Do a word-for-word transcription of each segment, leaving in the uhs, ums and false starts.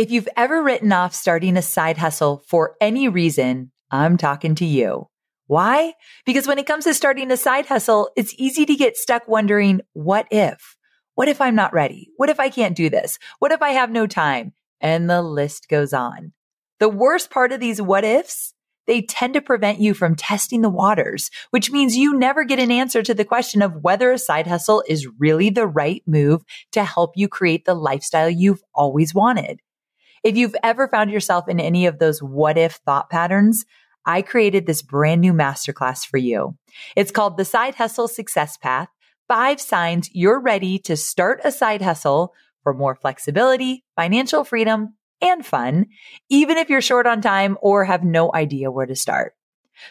If you've ever written off starting a side hustle for any reason, I'm talking to you. Why? Because when it comes to starting a side hustle, it's easy to get stuck wondering, what if? What if I'm not ready? What if I can't do this? What if I have no time? And the list goes on. The worst part of these what ifs, they tend to prevent you from testing the waters, which means you never get an answer to the question of whether a side hustle is really the right move to help you create the lifestyle you've always wanted. If you've ever found yourself in any of those what if thought patterns, I created this brand new masterclass for you. It's called The Side Hustle Success Path, Five Signs You're Ready to Start a Side Hustle for More Flexibility, Financial Freedom, and Fun, even if you're short on time or have no idea where to start.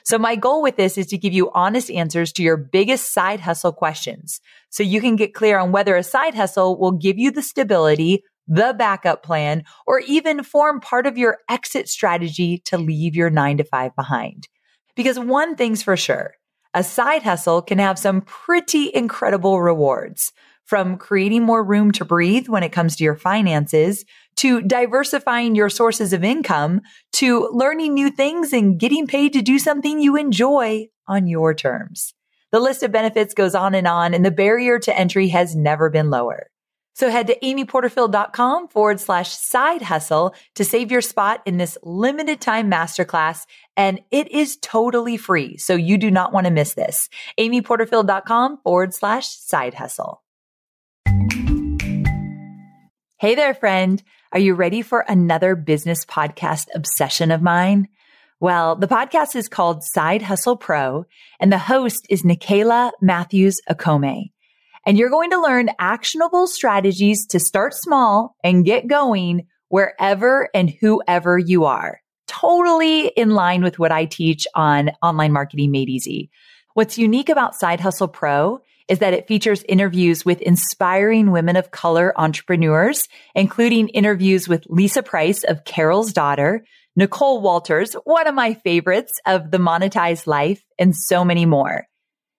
So my goal with this is to give you honest answers to your biggest side hustle questions so you can get clear on whether a side hustle will give you the stability, the backup plan, or even form part of your exit strategy to leave your nine to five behind. Because one thing's for sure, a side hustle can have some pretty incredible rewards, from creating more room to breathe when it comes to your finances, to diversifying your sources of income, to learning new things and getting paid to do something you enjoy on your terms. The list of benefits goes on and on, and the barrier to entry has never been lower. So head to amyporterfield.com forward slash side hustle to save your spot in this limited time masterclass. And it is totally free. So you do not want to miss this. amyporterfield.com forward slash side hustle. Hey there, friend. Are you ready for another business podcast obsession of mine? Well, the podcast is called Side Hustle Pro, and the host is Nicaila Matthews-Okome. And you're going to learn actionable strategies to start small and get going wherever and whoever you are. Totally in line with what I teach on Online Marketing Made Easy. What's unique about Side Hustle Pro is that it features interviews with inspiring women of color entrepreneurs, including interviews with Lisa Price of Carol's Daughter, Nicole Walters, one of my favorites of The Monetized Life, and so many more.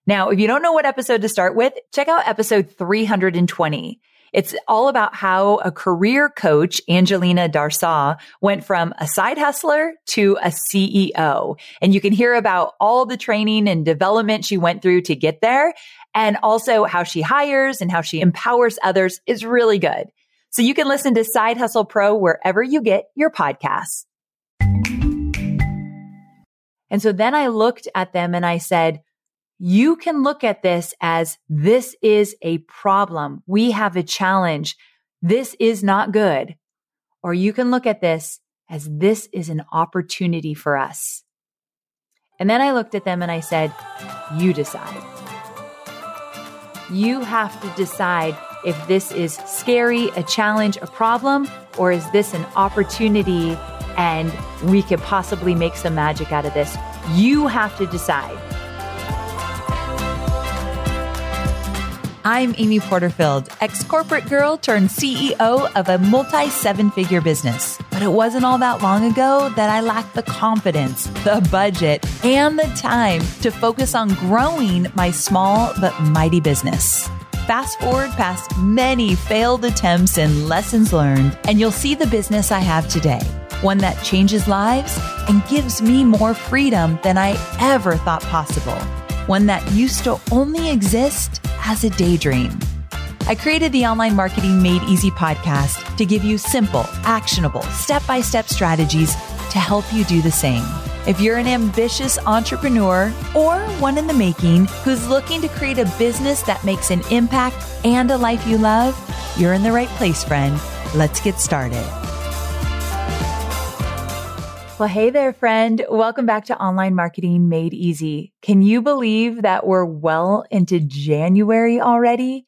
Now, if you don't know what episode to start with, check out episode three hundred twenty. It's all about how a career coach, Angelina Darsaw, went from a side hustler to a C E O. And you can hear about all the training and development she went through to get there, and also how she hires and how she empowers others is really good. So you can listen to Side Hustle Pro wherever you get your podcasts. And so then I looked at them and I said, you can look at this as, this is a problem. We have a challenge. This is not good. Or you can look at this as, this is an opportunity for us. And then I looked at them and I said, you decide. You have to decide if this is scary, a challenge, a problem, or is this an opportunity and we could possibly make some magic out of this. You have to decide. I'm Amy Porterfield, ex-corporate girl turned C E O of a multi-seven-figure business. But it wasn't all that long ago that I lacked the confidence, the budget, and the time to focus on growing my small but mighty business. Fast forward past many failed attempts and lessons learned, and you'll see the business I have today, one that changes lives and gives me more freedom than I ever thought possible, one that used to only exist as a daydream. I created the Online Marketing Made Easy podcast to give you simple, actionable, step-by-step strategies to help you do the same. If you're an ambitious entrepreneur or one in the making who's looking to create a business that makes an impact and a life you love, you're in the right place, friend. Let's get started. Well, hey there, friend. Welcome back to Online Marketing Made Easy. Can you believe that we're well into January already?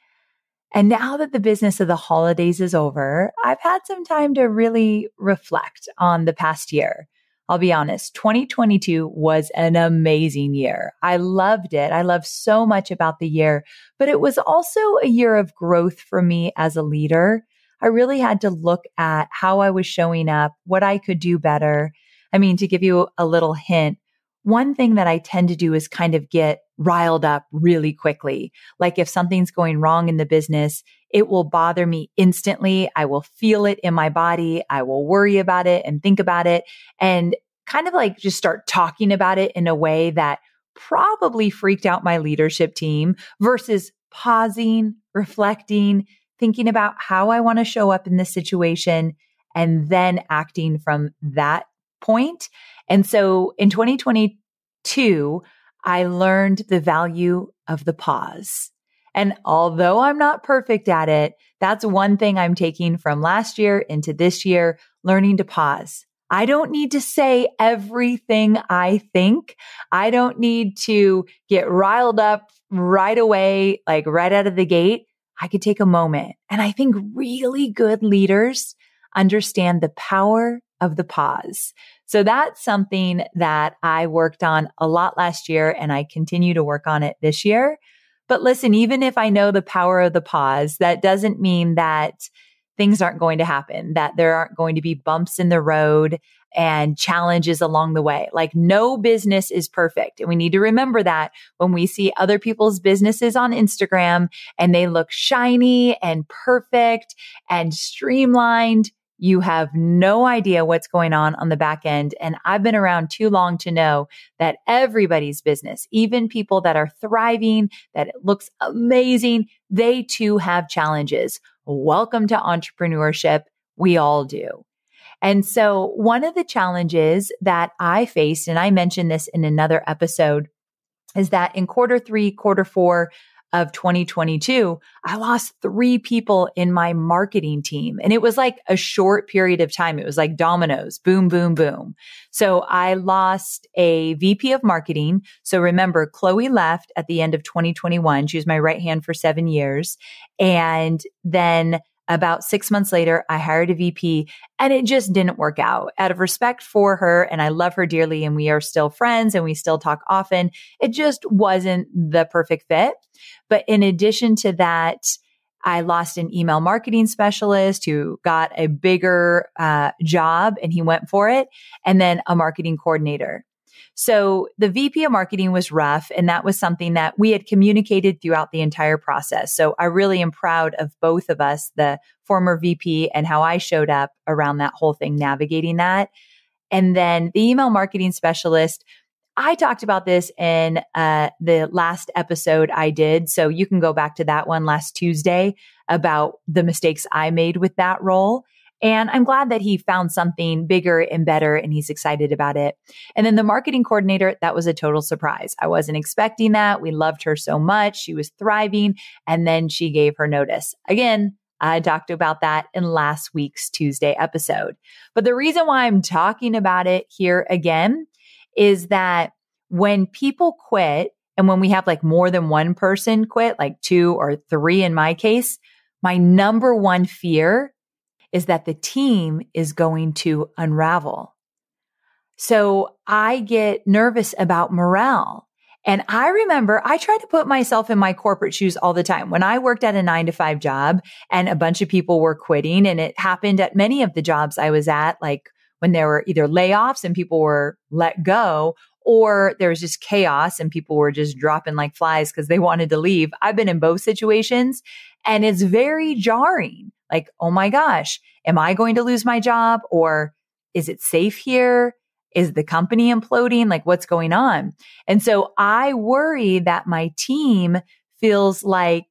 And now that the business of the holidays is over, I've had some time to really reflect on the past year. I'll be honest, twenty twenty-two was an amazing year. I loved it. I loved so much about the year, but it was also a year of growth for me as a leader. I really had to look at how I was showing up, what I could do better. I mean, to give you a little hint, one thing that I tend to do is kind of get riled up really quickly. Like if something's going wrong in the business, it will bother me instantly. I will feel it in my body. I will worry about it and think about it and kind of like just start talking about it in a way that probably freaked out my leadership team versus pausing, reflecting, thinking about how I want to show up in this situation, and then acting from that point. And so in twenty twenty-two, I learned the value of the pause. And although I'm not perfect at it, that's one thing I'm taking from last year into this year, learning to pause. I don't need to say everything I think. I don't need to get riled up right away, like right out of the gate. I could take a moment. And I think really good leaders understand the power of the pause. So that's something that I worked on a lot last year, and I continue to work on it this year. But listen, even if I know the power of the pause, that doesn't mean that things aren't going to happen, that there aren't going to be bumps in the road and challenges along the way. Like no business is perfect. And we need to remember that when we see other people's businesses on Instagram and they look shiny and perfect and streamlined, you have no idea what's going on on the back end. And I've been around too long to know that everybody's business, even people that are thriving, that it looks amazing, they too have challenges. Welcome to entrepreneurship. We all do. And so one of the challenges that I faced, and I mentioned this in another episode, is that in quarter three, quarter four of twenty twenty-two, I lost three people in my marketing team. And it was like a short period of time. It was like dominoes, boom, boom, boom. So I lost a V P of marketing. So remember, Chloe left at the end of twenty twenty-one. She was my right hand for seven years. And then about six months later, I hired a V P and it just didn't work out. Out of respect for her, and I love her dearly, and we are still friends and we still talk often, it just wasn't the perfect fit. But in addition to that, I lost an email marketing specialist who got a bigger uh, job and he went for it, and then a marketing coordinator. So the V P of marketing was rough, and that was something that we had communicated throughout the entire process. So I really am proud of both of us, the former V P and how I showed up around that whole thing, navigating that. And then the email marketing specialist, I talked about this in uh, the last episode I did. So you can go back to that one last Tuesday about the mistakes I made with that role. And I'm glad that he found something bigger and better and he's excited about it. And then the marketing coordinator, that was a total surprise. I wasn't expecting that. We loved her so much. She was thriving. And then she gave her notice. Again, I talked about that in last week's Tuesday episode. But the reason why I'm talking about it here again is that when people quit, and when we have like more than one person quit, like two or three in my case, my number one fear is that the team is going to unravel. So I get nervous about morale. And I remember I try to put myself in my corporate shoes all the time. When I worked at a nine to five job and a bunch of people were quitting, and it happened at many of the jobs I was at, like when there were either layoffs and people were let go, or there was just chaos and people were just dropping like flies because they wanted to leave. I've been in both situations, and it's very jarring. Like, oh my gosh, am I going to lose my job? Or is it safe here? Is the company imploding? Like, what's going on? And so I worry that my team feels like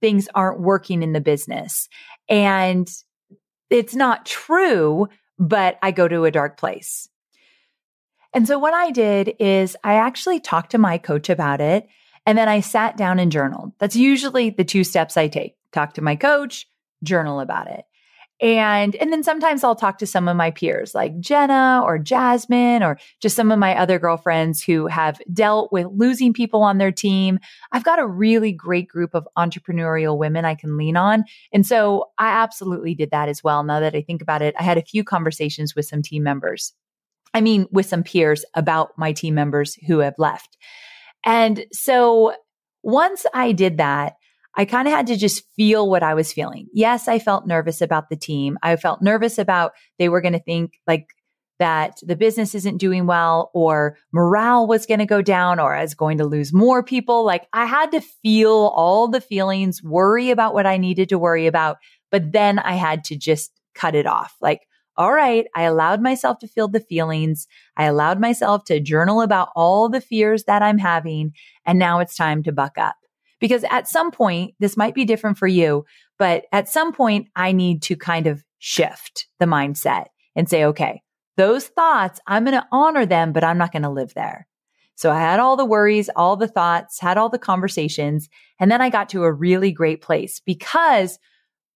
things aren't working in the business. And it's not true, but I go to a dark place. And so what I did is I actually talked to my coach about it. And then I sat down and journaled. That's usually the two steps I take. Talk to my coach, journal about it. And, and then sometimes I'll talk to some of my peers like Jenna or Jasmine, or just some of my other girlfriends who have dealt with losing people on their team. I've got a really great group of entrepreneurial women I can lean on. And so I absolutely did that as well. Now that I think about it, I had a few conversations with some team members. I mean, with some peers about my team members who have left. And so once I did that, I kind of had to just feel what I was feeling. Yes, I felt nervous about the team. I felt nervous about they were going to think like that the business isn't doing well, or morale was going to go down, or I was going to lose more people. Like, I had to feel all the feelings, worry about what I needed to worry about, but then I had to just cut it off. Like, all right, I allowed myself to feel the feelings. I allowed myself to journal about all the fears that I'm having. And now it's time to buck up. Because at some point, this might be different for you, but at some point, I need to kind of shift the mindset and say, okay, those thoughts, I'm going to honor them, but I'm not going to live there. So I had all the worries, all the thoughts, had all the conversations, and then I got to a really great place, because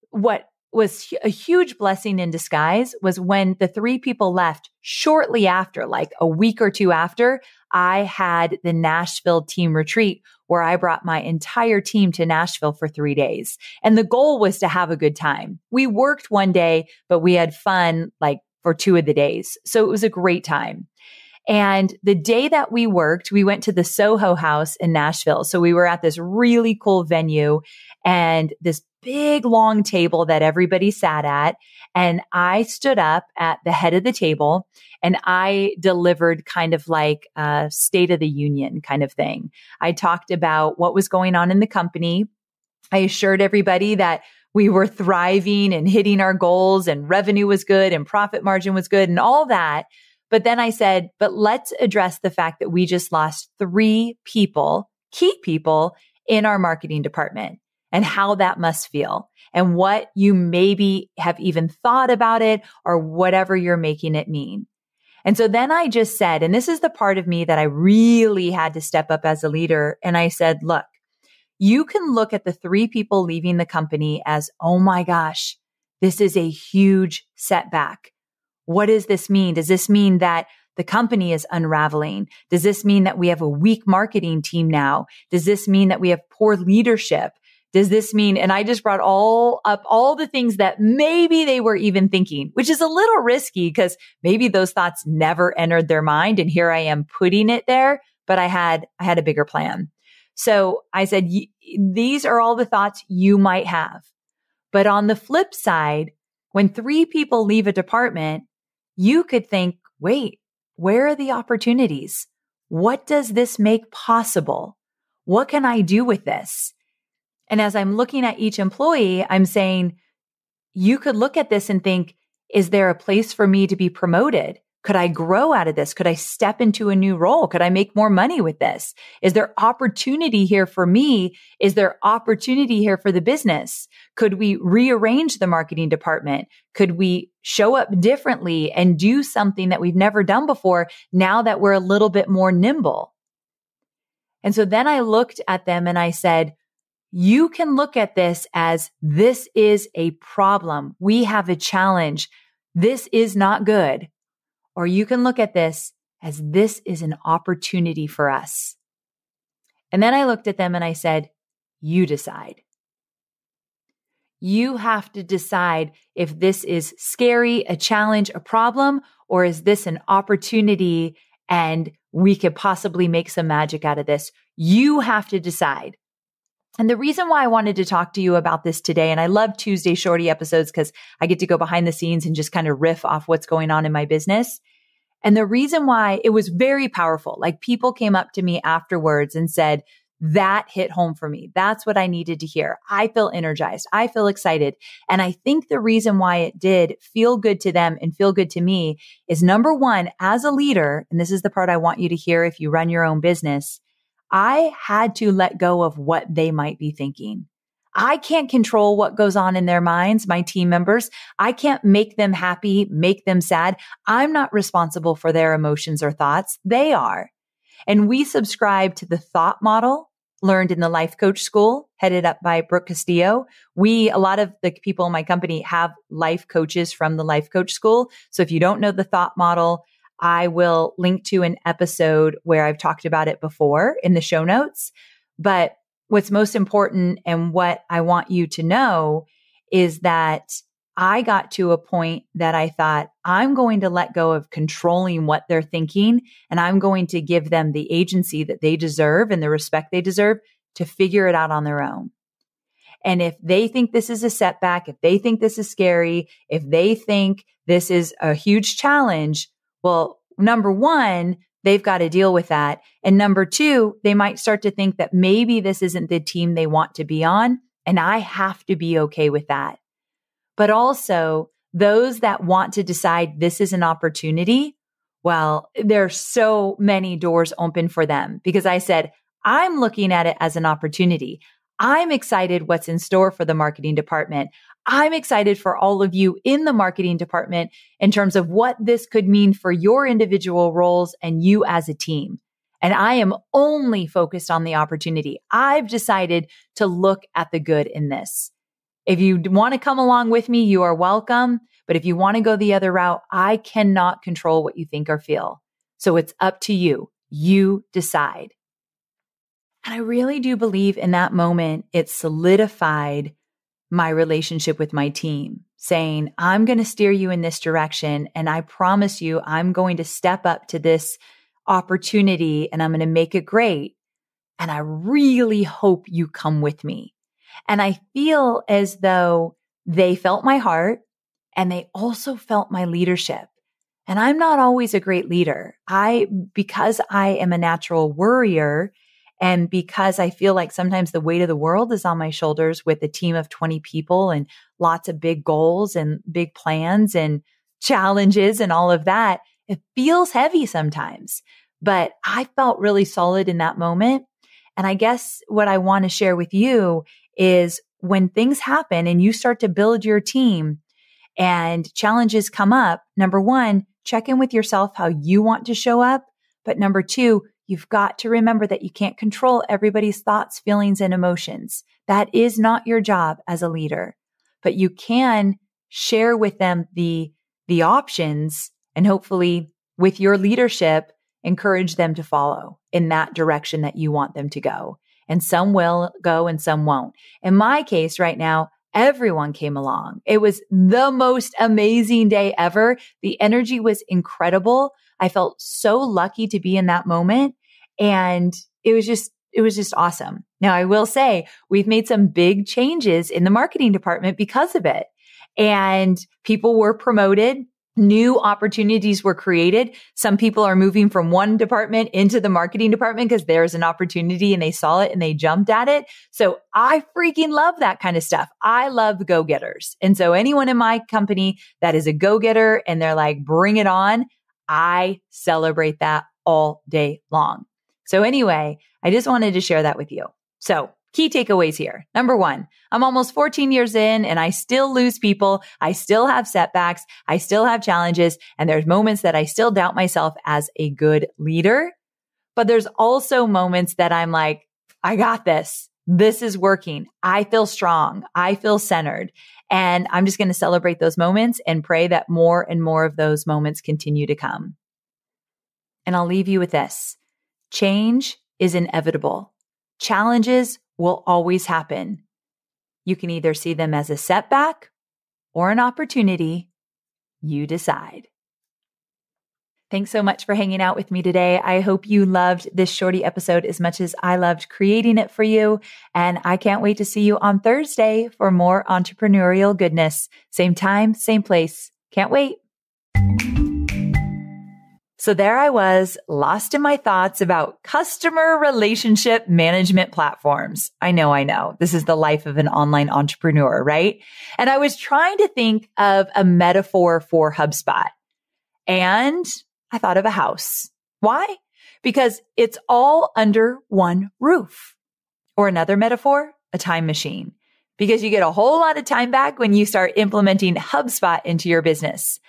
what was a huge blessing in disguise was when the three people left shortly after, like a week or two after, I had the Nashville team retreat where I brought my entire team to Nashville for three days. And the goal was to have a good time. We worked one day, but we had fun like for two of the days. So it was a great time. And the day that we worked, we went to the Soho House in Nashville. So we were at this really cool venue and this big long table that everybody sat at. And I stood up at the head of the table and I delivered kind of like a State of the Union kind of thing. I talked about what was going on in the company. I assured everybody that we were thriving and hitting our goals and revenue was good and profit margin was good and all that. But then I said, but let's address the fact that we just lost three people, key people in our marketing department, and how that must feel and what you maybe have even thought about it or whatever you're making it mean. And so then I just said, and this is the part of me that I really had to step up as a leader. And I said, look, you can look at the three people leaving the company as, oh my gosh, this is a huge setback. What does this mean? Does this mean that the company is unraveling? Does this mean that we have a weak marketing team now? Does this mean that we have poor leadership? Does this mean, and I just brought all up all the things that maybe they were even thinking, which is a little risky because maybe those thoughts never entered their mind. And here I am putting it there, but I had, I had a bigger plan. So I said, these are all the thoughts you might have. But on the flip side, when three people leave a department, you could think, wait, where are the opportunities? What does this make possible? What can I do with this? And as I'm looking at each employee, I'm saying, you could look at this and think, is there a place for me to be promoted? Could I grow out of this? Could I step into a new role? Could I make more money with this? Is there opportunity here for me? Is there opportunity here for the business? Could we rearrange the marketing department? Could we show up differently and do something that we've never done before now that we're a little bit more nimble? And so then I looked at them and I said, you can look at this as, this is a problem. We have a challenge. This is not good. Or you can look at this as, this is an opportunity for us. And then I looked at them and I said, you decide. You have to decide if this is scary, a challenge, a problem, or is this an opportunity and we could possibly make some magic out of this. You have to decide. And the reason why I wanted to talk to you about this today, and I love Tuesday Shorty episodes because I get to go behind the scenes and just kind of riff off what's going on in my business. And the reason why it was very powerful, like people came up to me afterwards and said, that hit home for me. That's what I needed to hear. I feel energized. I feel excited. And I think the reason why it did feel good to them and feel good to me is, number one, as a leader, and this is the part I want you to hear if you run your own business, I had to let go of what they might be thinking. I can't control what goes on in their minds, my team members. I can't make them happy, make them sad. I'm not responsible for their emotions or thoughts. They are. And we subscribe to the thought model learned in the Life Coach School, headed up by Brooke Castillo. We, a lot of the people in my company have life coaches from the Life Coach School. So if you don't know the thought model, I will link to an episode where I've talked about it before in the show notes. But what's most important and what I want you to know is that I got to a point that I thought, I'm going to let go of controlling what they're thinking, and I'm going to give them the agency that they deserve and the respect they deserve to figure it out on their own. And if they think this is a setback, if they think this is scary, if they think this is a huge challenge, Well, number one, they've got to deal with that. And number two, they might start to think that maybe this isn't the team they want to be on, and I have to be okay with that. But also, those that want to decide this is an opportunity, well, there are so many doors open for them because I said, I'm looking at it as an opportunity. I'm excited what's in store for the marketing department. I'm excited for all of you in the marketing department in terms of what this could mean for your individual roles and you as a team. And I am only focused on the opportunity. I've decided to look at the good in this. If you want to come along with me, you are welcome. But if you want to go the other route, I cannot control what you think or feel. So it's up to you. You decide. And I really do believe in that moment, it solidified my relationship with my team, saying, I'm going to steer you in this direction. And I promise you, I'm going to step up to this opportunity and I'm going to make it great. And I really hope you come with me. And I feel as though they felt my heart and they also felt my leadership. And I'm not always a great leader. I, because I am a natural worrier, and because I feel like sometimes the weight of the world is on my shoulders with a team of twenty people and lots of big goals and big plans and challenges and all of that, it feels heavy sometimes. But I felt really solid in that moment. And I guess what I want to share with you is when things happen and you start to build your team and challenges come up, number one, check in with yourself how you want to show up. But number two, you've got to remember that you can't control everybody's thoughts, feelings, and emotions. That is not your job as a leader, but you can share with them the, the options and hopefully with your leadership, encourage them to follow in that direction that you want them to go. And some will go and some won't. In my case right now, everyone came along. It was the most amazing day ever. The energy was incredible. I felt so lucky to be in that moment. And it was just, it was just awesome. Now, I will say we've made some big changes in the marketing department because of it. And people were promoted. New opportunities were created. Some people are moving from one department into the marketing department because there's an opportunity and they saw it and they jumped at it. So I freaking love that kind of stuff. I love go-getters. And so anyone in my company that is a go-getter and they're like, bring it on, I celebrate that all day long. So anyway, I just wanted to share that with you. So key takeaways here. Number one, I'm almost fourteen years in and I still lose people. I still have setbacks. I still have challenges. And there's moments that I still doubt myself as a good leader. But there's also moments that I'm like, I got this. This is working. I feel strong. I feel centered. And I'm just going to celebrate those moments and pray that more and more of those moments continue to come. And I'll leave you with this. Change is inevitable. Challenges will always happen. You can either see them as a setback or an opportunity. You decide. Thanks so much for hanging out with me today. I hope you loved this shorty episode as much as I loved creating it for you. And I can't wait to see you on Thursday for more entrepreneurial goodness. Same time, same place. Can't wait. So there I was, lost in my thoughts about customer relationship management platforms. I know, I know. This is the life of an online entrepreneur, right? And I was trying to think of a metaphor for HubSpot. And I thought of a house. Why? Because it's all under one roof. Or another metaphor, a time machine. Because you get a whole lot of time back when you start implementing HubSpot into your business.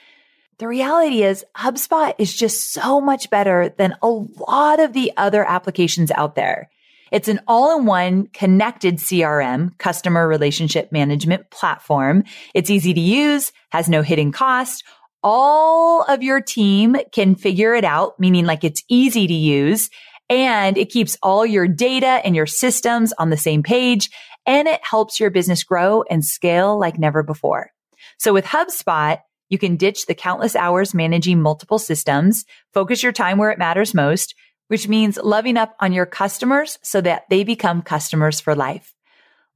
The reality is HubSpot is just so much better than a lot of the other applications out there. It's an all-in-one connected C R M, customer relationship management platform. It's easy to use, has no hidden cost. All of your team can figure it out, meaning like it's easy to use, and it keeps all your data and your systems on the same page, and it helps your business grow and scale like never before. So with HubSpot, you can ditch the countless hours managing multiple systems, focus your time where it matters most, which means loving up on your customers so that they become customers for life.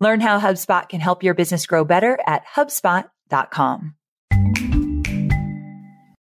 Learn how HubSpot can help your business grow better at HubSpot dot com.